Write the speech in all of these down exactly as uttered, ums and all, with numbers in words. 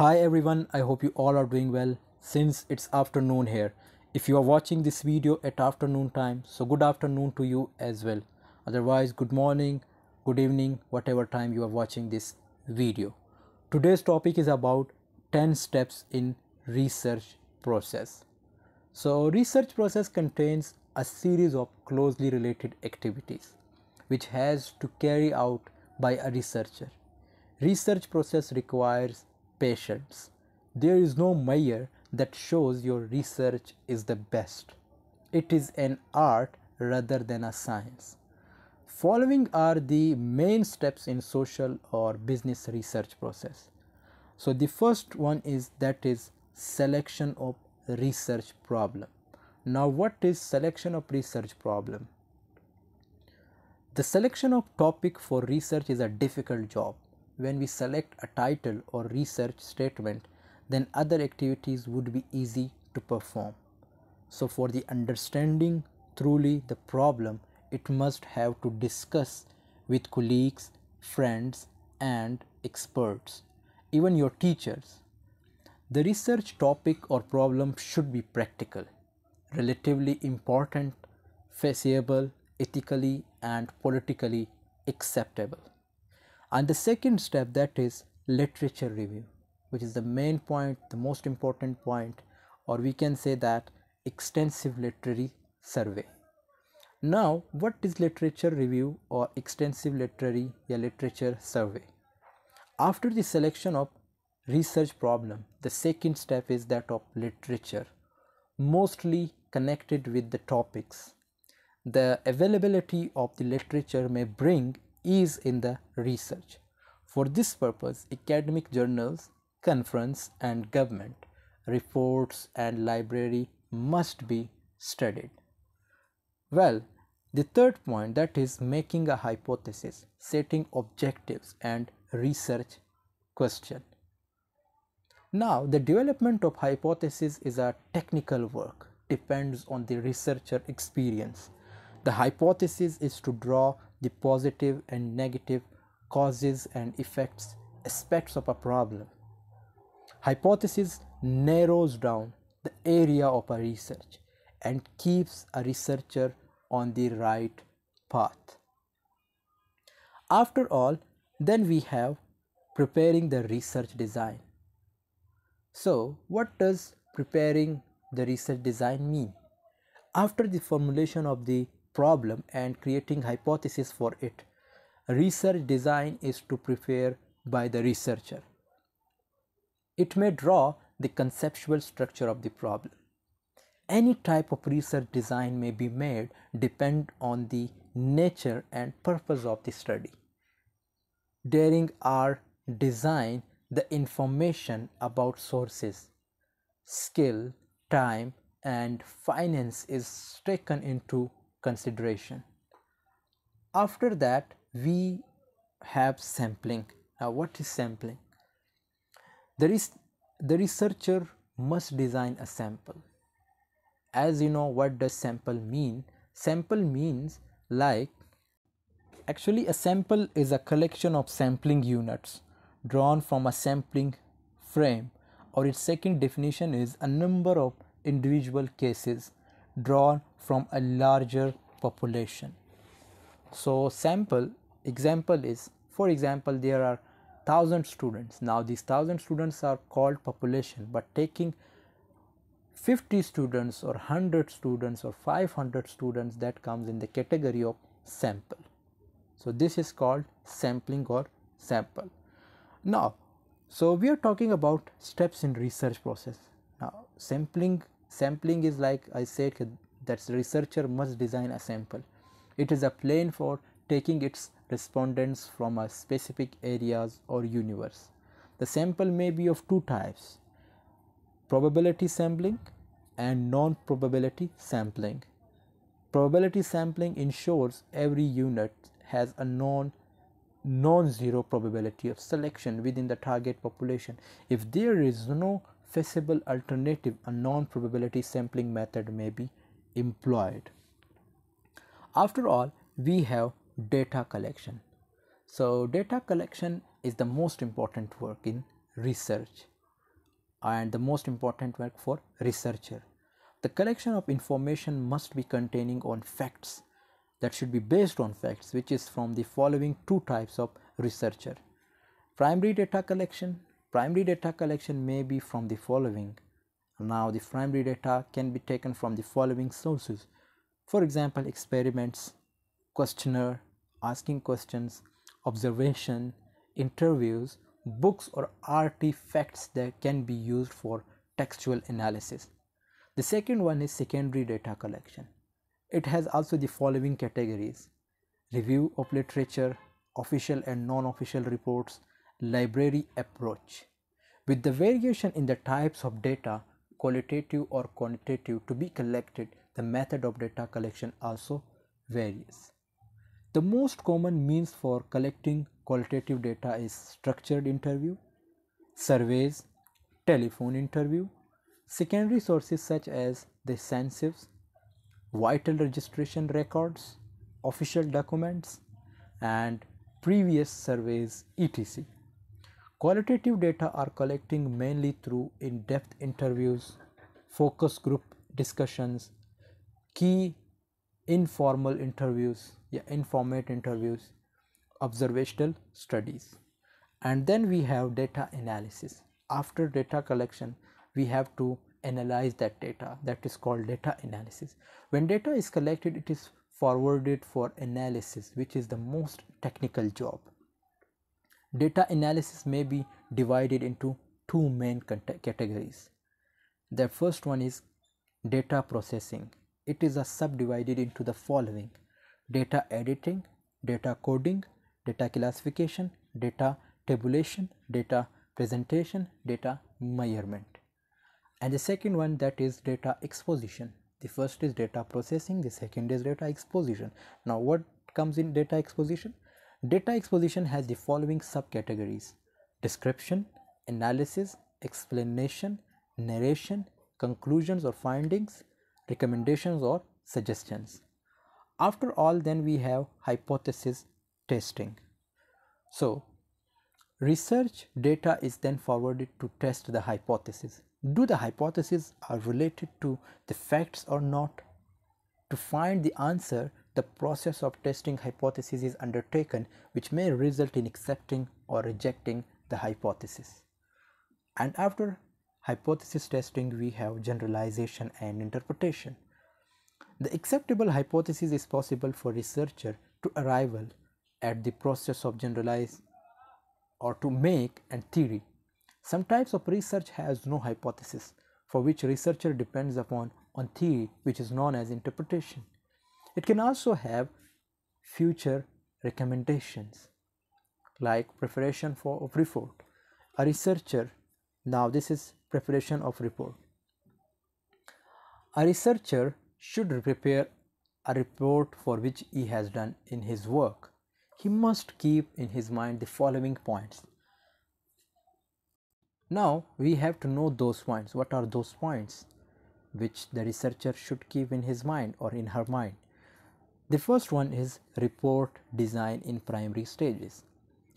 Hi everyone, I hope you all are doing well. Since it's afternoon here, if you are watching this video at afternoon time, so good afternoon to you as well. Otherwise, good morning, good evening, whatever time you are watching this video. Today's topic is about ten steps in research process. So research process contains a series of closely related activities which has to carry out by a researcher. Research process requires patience. There is no measure that shows your research is the best. It is an art rather than a science. Following are the main steps in social or business research process. So the first one is that is selection of research problem. Now what is selection of research problem? The selection of topic for research is a difficult job. When we select a title or research statement, then other activities would be easy to perform. So for the understanding truly the problem, it must have to discuss with colleagues, friends and experts, even your teachers. The research topic or problem should be practical, relatively important, feasible, ethically and politically acceptable. And the second step, that is literature review, which is the main point, the most important point, or we can say that extensive literary survey. Now what is literature review or extensive literary or literature survey? After the selection of research problem, the second step is that of literature, mostly connected with the topics. The availability of the literature may bring ease in the research. For this purpose, academic journals, conference and government reports and library must be studied. Well, the third point, that is making a hypothesis, setting objectives and research question. Now the development of hypothesis is a technical work, depends on the researcher experience. The hypothesis is to draw the positive and negative causes and effects aspects of a problem. Hypothesis narrows down the area of a research and keeps a researcher on the right path. After all, then we have preparing the research design. So what does preparing the research design mean? After the formulation of the problem and creating hypothesis for it, research design is to prepare by the researcher. It may draw the conceptual structure of the problem. Any type of research design may be made depend on the nature and purpose of the study. During our design, the information about sources, skill, time and finance is taken into consideration. After that, we have sampling. Now what is sampling? There is the researcher must design a sample. As you know, what does sample mean? Sample means like actually a sample is a collection of sampling units drawn from a sampling frame, or its second definition is a number of individual cases drawn from a larger population. So sample example is, for example, there are thousand students. Now these thousand students are called population, but taking fifty students or one hundred students or five hundred students, that comes in the category of sample. So this is called sampling or sample. Now so we are talking about steps in research process. Now sampling Sampling is, like I said, that the researcher must design a sample. It is a plan for taking its respondents from a specific areas or universe. The sample may be of two types, probability sampling and non-probability sampling. Probability sampling ensures every unit has a non non-zero probability of selection within the target population. If there is no feasible alternative, a non-probability sampling method may be employed. After all, we have data collection. So data collection is the most important work in research. and the most important work for researcher. The collection of information must be containing on facts, that should be based on facts, which is from the following two types of researcher. Primary data collection. Primary data collection may be from the following. Now the primary data can be taken from the following sources. For example, experiments, questionnaire, asking questions, observation, interviews, books or artifacts that can be used for textual analysis. The second one is secondary data collection. It has also the following categories: review of literature, official and non-official reports, library approach, with the variation in the types of data, qualitative or quantitative, to be collected. The method of data collection also varies. The most common means for collecting qualitative data is structured interview, surveys, telephone interview, secondary sources such as the census, vital registration records, official documents, and previous surveys, et cetera. Qualitative data are collecting mainly through in-depth interviews, focus group discussions, key informal interviews, yeah, informative interviews, observational studies. And then we have data analysis. After data collection, we have to analyze that data. That is called data analysis. When data is collected, it is forwarded for analysis, which is the most technical job. Data analysis may be divided into two main categories. The first one is data processing. It is a subdivided into the following: data editing, data coding, data classification, data tabulation, data presentation, data measurement. And the second one, that is data exposition. The first is data processing, the second is data exposition. Now what comes in data exposition? Data exposition has the following subcategories: description, analysis, explanation, narration, conclusions or findings, recommendations or suggestions. After all, then we have hypothesis testing. So research data is then forwarded to test the hypothesis. Do the hypotheses are related to the facts or not? To find the answer, the process of testing hypotheses is undertaken, which may result in accepting or rejecting the hypothesis. And after hypothesis testing, we have generalization and interpretation. The acceptable hypothesis is possible for researcher to arrival at the process of generalize or to make and theory. Some types of research has no hypothesis, for which researcher depends upon on theory, which is known as interpretation. It can also have future recommendations, like preparation for a report. A researcher, now this is preparation of report. A researcher should prepare a report for which he has done in his work. He must keep in his mind the following points. Now we have to know those points. What are those points which the researcher should keep in his mind or in her mind? The first one is report design in primary stages.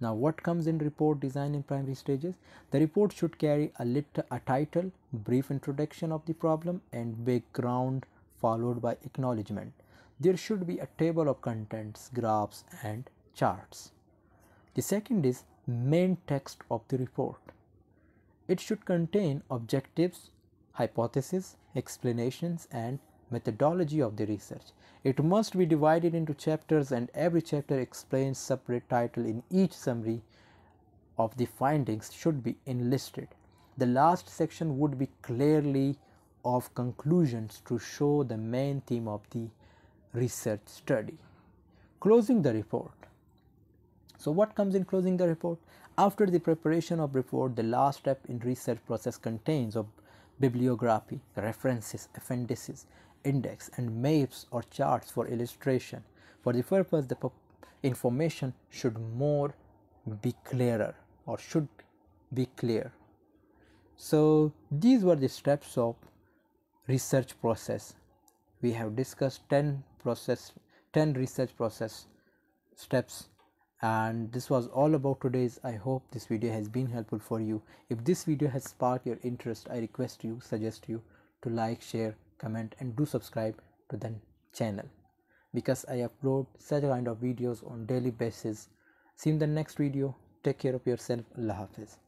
Now what comes in report design in primary stages? The report should carry a, lit a title, brief introduction of the problem and background, followed by acknowledgement. There should be a table of contents, graphs and charts. The second is main text of the report. It should contain objectives, hypotheses, explanations and methodology of the research. It must be divided into chapters and every chapter explains separate title in each. Summary of the findings should be enlisted. The last section would be clearly of conclusions to show the main theme of the research study. Closing the report. So what comes in closing the report? After the preparation of report, the last step in research process contains of bibliography, references, appendices, index and maps or charts for illustration. For the purpose, the information should more be clearer or should be clear. So these were the steps of research process. We have discussed ten process ten research process steps, And this was all about today's. I hope this video has been helpful for you. If this video has sparked your interest, I request you, suggest you to like, share, comment and do subscribe to the channel, because I upload such kind of videos on daily basis. See you in the next video. Take care of yourself. Allah Hafiz.